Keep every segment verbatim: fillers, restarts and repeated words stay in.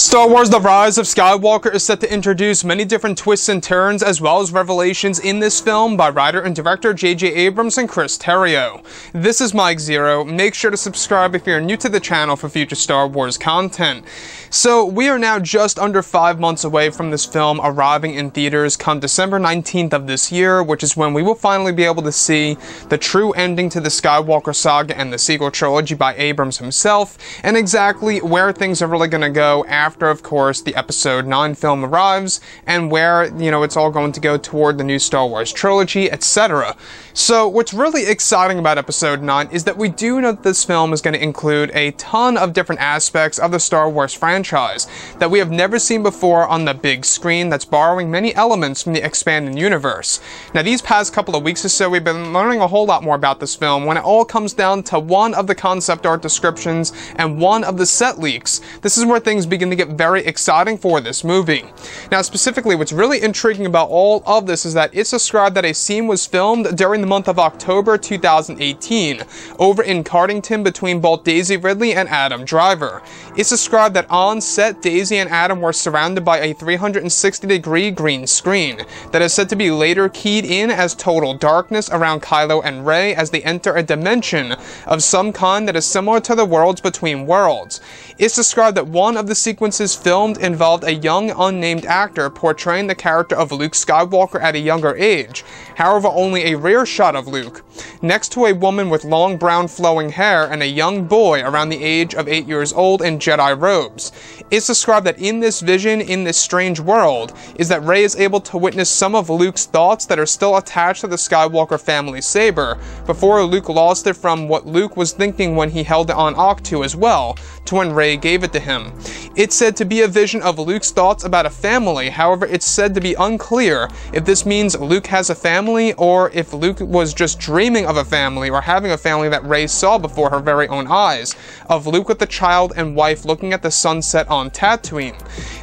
Star Wars The Rise of Skywalker is set to introduce many different twists and turns as well as revelations in this film by writer and director J J Abrams and Chris Terrio. This is Mike Zeroh. Make sure to subscribe if you're new to the channel for future Star Wars content. So we are now just under five months away from this film arriving in theaters come December nineteenth of this year, which is when we will finally be able to see the true ending to the Skywalker saga and the sequel trilogy by Abrams himself, and exactly where things are really going to go after After, of course, the Episode nine film arrives, and where, you know, it's all going to go toward the new Star Wars trilogy, et cetera. So, what's really exciting about Episode nine is that we do know that this film is going to include a ton of different aspects of the Star Wars franchise that we have never seen before on the big screen, that's borrowing many elements from the expanded universe. Now, these past couple of weeks or so, we've been learning a whole lot more about this film when it all comes down to one of the concept art descriptions and one of the set leaks. This is where things begin to get very exciting for this movie. Now, specifically, what's really intriguing about all of this is that it's described that a scene was filmed during the month of October two thousand eighteen over in Cardington between both Daisy Ridley and Adam Driver. It's described that on set, Daisy and Adam were surrounded by a three hundred sixty degree green screen that is said to be later keyed in as total darkness around Kylo and Rey as they enter a dimension of some kind that is similar to the worlds between worlds. It's described that one of the sequences filmed involved a young unnamed actor portraying the character of Luke Skywalker at a younger age, however only a rear shot of Luke, next to a woman with long brown flowing hair and a young boy around the age of eight years old in Jedi robes. It's described that in this vision, in this strange world, is that Rey is able to witness some of Luke's thoughts that are still attached to the Skywalker family saber, before Luke lost it from what Luke was thinking when he held it on Ahch-To as well, to when Rey gave it to him. It's said to be a vision of Luke's thoughts about a family, however it's said to be unclear if this means Luke has a family or if Luke was just dreaming of a family or having a family that Rey saw before her very own eyes, of Luke with the child and wife looking at the sunset on Tatooine.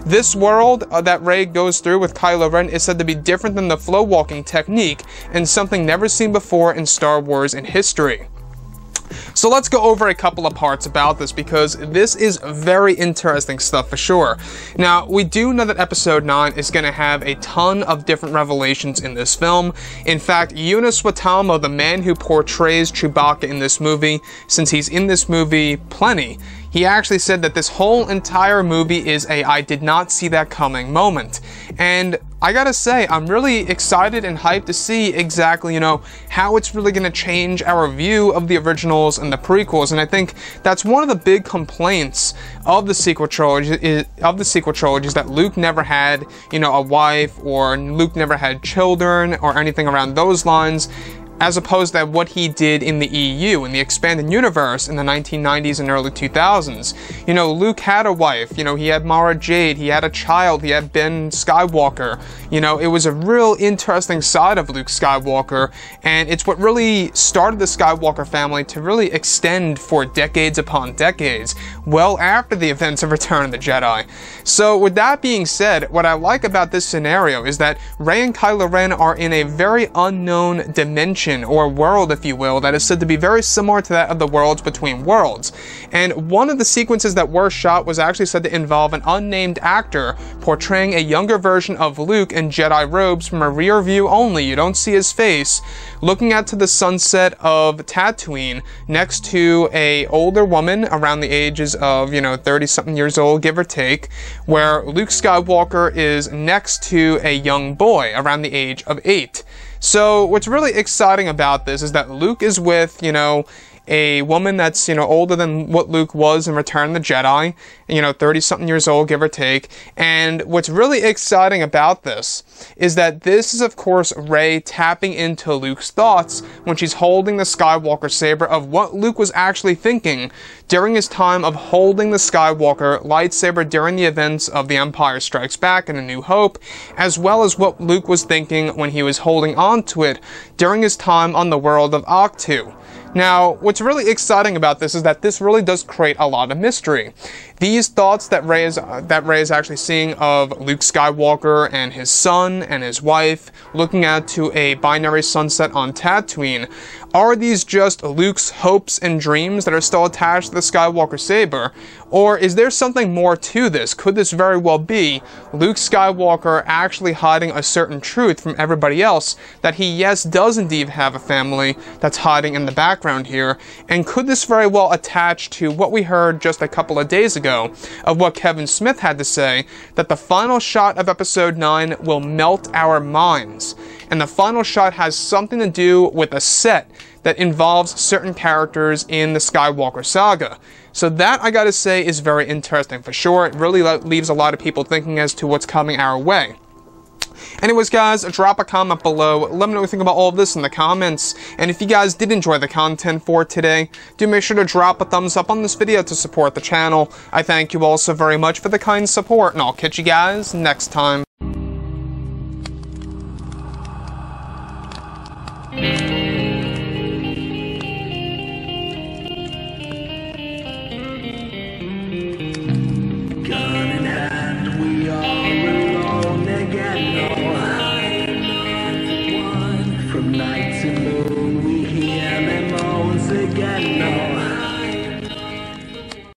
This world uh, that Rey goes through with Kylo Ren is said to be different than the flow walking technique and something never seen before in Star Wars in history. So let's go over a couple of parts about this, because this is very interesting stuff for sure. Now, we do know that Episode nine is going to have a ton of different revelations in this film. In fact, Yuna Suotamo, the man who portrays Chewbacca in this movie, since he's in this movie plenty, he actually said that this whole entire movie is a "I did not see that coming" moment. And I gotta say, I'm really excited and hyped to see exactly, you know, how it's really gonna change our view of the originals and the prequels. And I think that's one of the big complaints of the sequel trilogy is, of the sequel trilogy is that Luke never had, you know, a wife, or Luke never had children or anything around those lines, as opposed to what he did in the E U, in the expanded universe in the nineteen nineties and early two thousands. You know, Luke had a wife, you know, he had Mara Jade, he had a child, he had Ben Skywalker. You know, it was a real interesting side of Luke Skywalker, and it's what really started the Skywalker family to really extend for decades upon decades, well after the events of Return of the Jedi. So with that being said, what I like about this scenario is that Rey and Kylo Ren are in a very unknown dimension, or world, if you will, that is said to be very similar to that of the worlds between worlds. And one of the sequences that were shot was actually said to involve an unnamed actor portraying a younger version of Luke in Jedi robes from a rear view only, you don't see his face, looking out to the sunset of Tatooine next to a older woman around the ages of, you know, thirty something years old, give or take, where Luke Skywalker is next to a young boy around the age of eight. So what's really exciting about this is that Luke is with, you know, a woman that's, you know, older than what Luke was in Return of the Jedi, you know, thirty something years old, give or take. And what's really exciting about this is that this is, of course, Rey tapping into Luke's thoughts when she's holding the Skywalker saber, of what Luke was actually thinking during his time of holding the Skywalker lightsaber during the events of The Empire Strikes Back and A New Hope, as well as what Luke was thinking when he was holding on to it during his time on the world of Ahch-To. Now, what's really exciting about this is that this really does create a lot of mystery. These thoughts that Rey is, uh, that Rey is actually seeing of Luke Skywalker and his son and his wife looking out to a binary sunset on Tatooine, are these just Luke's hopes and dreams that are still attached to the Skywalker saber? Or is there something more to this? Could this very well be Luke Skywalker actually hiding a certain truth from everybody else that he, yes, does indeed have a family that's hiding in the background here? And could this very well attach to what we heard just a couple of days ago of what Kevin Smith had to say, that the final shot of episode nine will melt our minds? And the final shot has something to do with a set that involves certain characters in the Skywalker saga. So that, I gotta say, is very interesting for sure. It really leaves a lot of people thinking as to what's coming our way. Anyways, guys, drop a comment below. Let me know what you think about all of this in the comments. And if you guys did enjoy the content for today, do make sure to drop a thumbs up on this video to support the channel. I thank you all so very much for the kind support, and I'll catch you guys next time. Nights in the